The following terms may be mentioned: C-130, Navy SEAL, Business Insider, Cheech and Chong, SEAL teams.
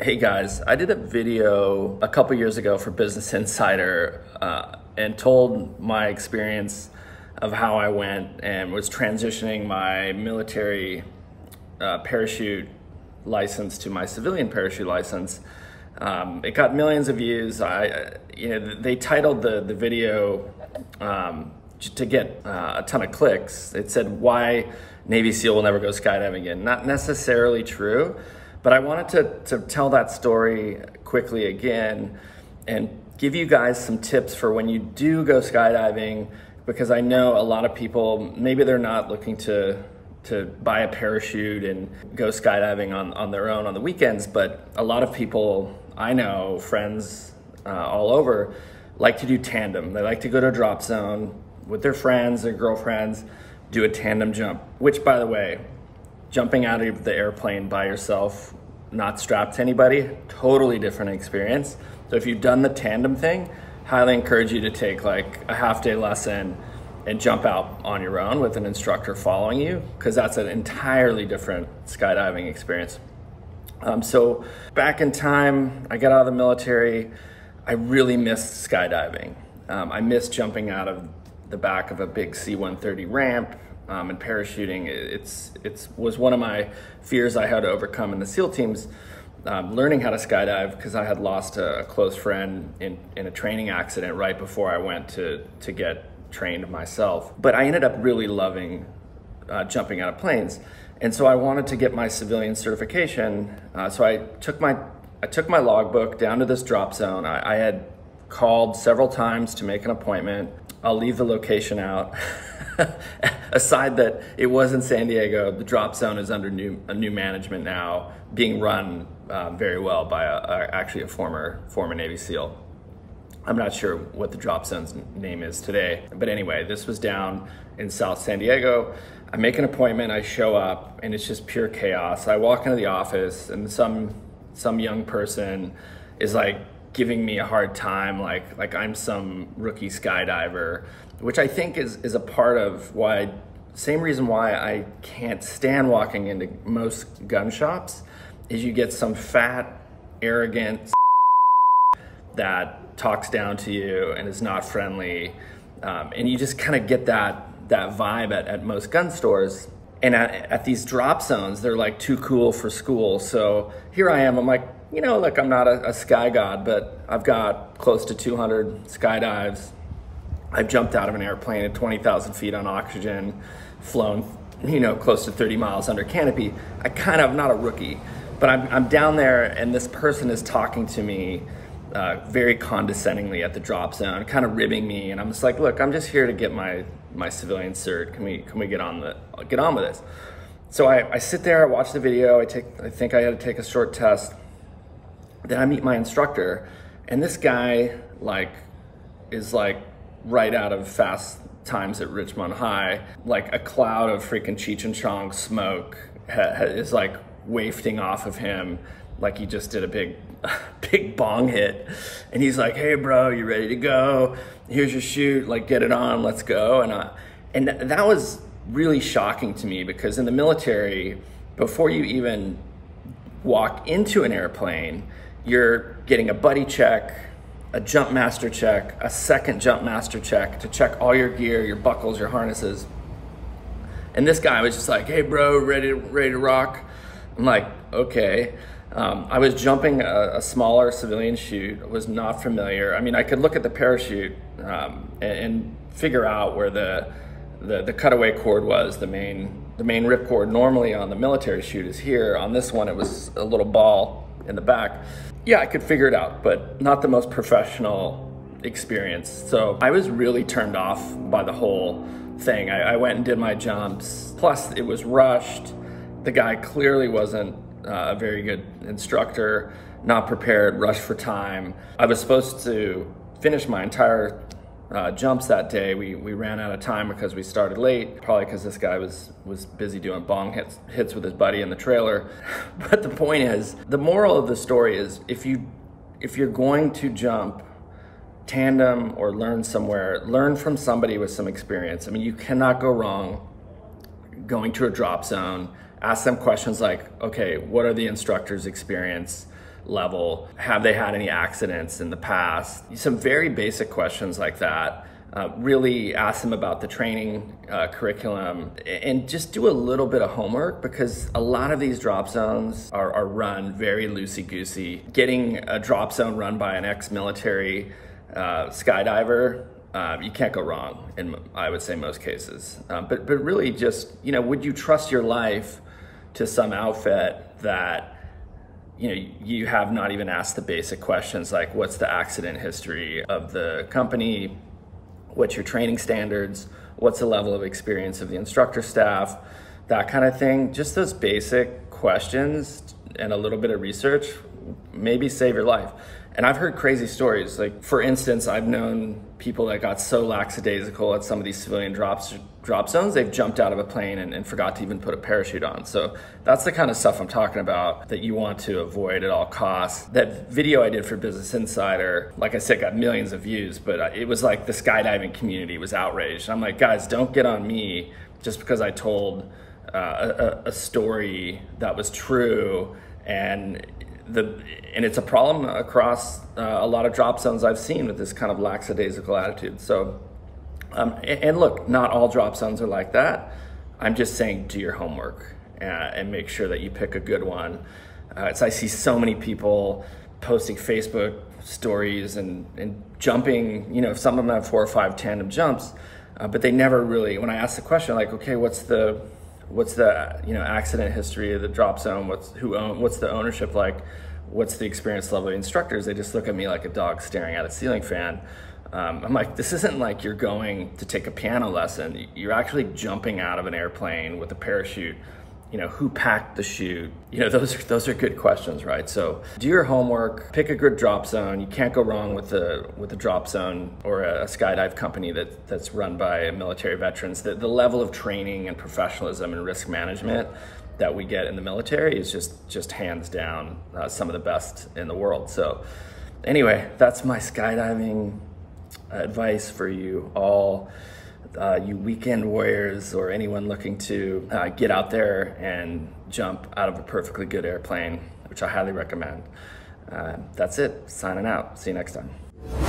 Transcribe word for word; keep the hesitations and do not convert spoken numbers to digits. Hey guys, I did a video a couple years ago for Business Insider uh, and told my experience of how I went and was transitioning my military uh, parachute license to my civilian parachute license. Um, it got millions of views. I, you know, they titled the, the video um, to get uh, a ton of clicks. It said, "Why Navy SEAL will never go skydiving again." Not necessarily true. But I wanted to, to tell that story quickly again and give you guys some tips for when you do go skydiving, because I know a lot of people, maybe they're not looking to, to buy a parachute and go skydiving on, on their own on the weekends, but a lot of people I know, friends uh, all over, like to do tandem. They like to go to a drop zone with their friends, their girlfriends, do a tandem jump, which, by the way, jumping out of the airplane by yourself, not strapped to anybody, totally different experience. So if you've done the tandem thing, highly encourage you to take like a half day lesson and jump out on your own with an instructor following you, because that's an entirely different skydiving experience. Um, so back in time, I got out of the military, I really missed skydiving. Um, I missed jumping out of the back of a big C one thirty ramp. Um, and parachuting, it's it's was one of my fears I had to overcome in the SEAL teams, um, learning how to skydive, because I had lost a, a close friend in, in a training accident right before I went to, to get trained myself. But I ended up really loving uh, jumping out of planes. And so I wanted to get my civilian certification. Uh, so I took my I took my logbook down to this drop zone. I, I had called several times to make an appointment. I'll leave the location out. Aside that it was in San Diego, the drop zone is under new a new management now, being run uh, very well by a, a, actually a former former Navy SEAL. I'm not sure what the drop zone's name is today, but anyway, this was down in South San Diego. I make an appointment, I show up, and it's just pure chaos. I walk into the office, and some some young person is like giving me a hard time, like like I'm some rookie skydiver, which I think is, is a part of why, same reason why I can't stand walking into most gun shops, is you get some fat, arrogant that talks down to you and is not friendly. Um, and you just kind of get that that vibe at, at most gun stores. And at, at these drop zones, they're like too cool for school. So here I am, I'm like, you know, like I'm not a, a sky god, but I've got close to two hundred skydives. I've jumped out of an airplane at twenty thousand feet on oxygen, flown, you know, close to thirty miles under canopy. I kind of, not a rookie, but I'm, I'm down there, and this person is talking to me uh, very condescendingly at the drop zone, kind of ribbing me. And I'm just like, look, I'm just here to get my, my civilian cert. Can we, can we get on the, get on with this? So I, I sit there, I watch the video. I take, I think I had to take a short test. Then I meet my instructor, and this guy like, is like, right out of Fast Times at Richmond High, like a cloud of freaking Cheech and Chong smoke ha ha is like wafting off of him, like he just did a big, big bong hit. And he's like, "Hey, bro, you ready to go? Here's your chute. Like, get it on. Let's go." And I, and th that was really shocking to me, because in the military, before you even walk into an airplane, you're getting a buddy check, a jump master check, a second jump master check to check all your gear, your buckles, your harnesses. And this guy was just like, "Hey bro, ready, ready to rock?" I'm like, okay. Um, I was jumping a, a smaller civilian chute, I was not familiar. I mean, I could look at the parachute um, and, and figure out where the, the, the cutaway cord was, the main, the main rip cord normally on the military chute is here. On this one, it was a little ball in the back. Yeah, I could figure it out, but not the most professional experience. So I was really turned off by the whole thing. I, I went and did my jumps. Plus it was rushed. The guy clearly wasn't uh, a very good instructor, not prepared, rushed for time. I was supposed to finish my entire uh, jumps that day. We, we ran out of time because we started late, probably because this guy was, was busy doing bong hits, hits with his buddy in the trailer. But the point is, the moral of the story is, if you, if you're going to jump tandem or learn somewhere, learn from somebody with some experience. I mean, you cannot go wrong going to a drop zone. Ask them questions like, okay, what are the instructor's experience level? Have they had any accidents in the past? Some very basic questions like that. Uh, really ask them about the training uh, curriculum, and just do a little bit of homework, because a lot of these drop zones are, are run very loosey-goosey. Getting a drop zone run by an ex-military uh, skydiver, uh, you can't go wrong in, I would say, most cases. Uh, but, but really just, you know, would you trust your life to some outfit that, you know, you have not even asked the basic questions like, what's the accident history of the company? What's your training standards? What's the level of experience of the instructor staff? That kind of thing. Just those basic questions and a little bit of research, maybe save your life. And I've heard crazy stories. Like, for instance, I've known people that got so lackadaisical at some of these civilian drops, drop zones, they've jumped out of a plane and, and forgot to even put a parachute on. So that's the kind of stuff I'm talking about that you want to avoid at all costs. That video I did for Business Insider, like I said, got millions of views, but it was like the skydiving community was outraged. I'm like, guys, don't get on me just because I told uh, a, a story that was true, and The, and it's a problem across uh, a lot of drop zones I've seen with this kind of lackadaisical attitude. So, um, and, and look, not all drop zones are like that. I'm just saying, do your homework and, and make sure that you pick a good one. Uh, it's, I see so many people posting Facebook stories and, and jumping, you know, if some of them have four or five tandem jumps, uh, but they never really, when I ask the question, like, okay, what's the, What's the you know accident history of the drop zone? What's who own? What's the ownership like? What's the experience level of instructors? They just look at me like a dog staring at a ceiling fan. Um, I'm like, this isn't like you're going to take a piano lesson. You're actually jumping out of an airplane with a parachute. You know, who packed the chute? You know, those are, those are good questions, right? So do your homework. Pick a good drop zone. You can't go wrong with the with a drop zone or a, a skydive company that that's run by military veterans. The, the level of training and professionalism and risk management that we get in the military is just just hands down uh, some of the best in the world. So anyway, that's my skydiving advice for you all. Uh, you weekend warriors, or anyone looking to uh, get out there and jump out of a perfectly good airplane, which I highly recommend. Uh, that's it. Signing out. See you next time.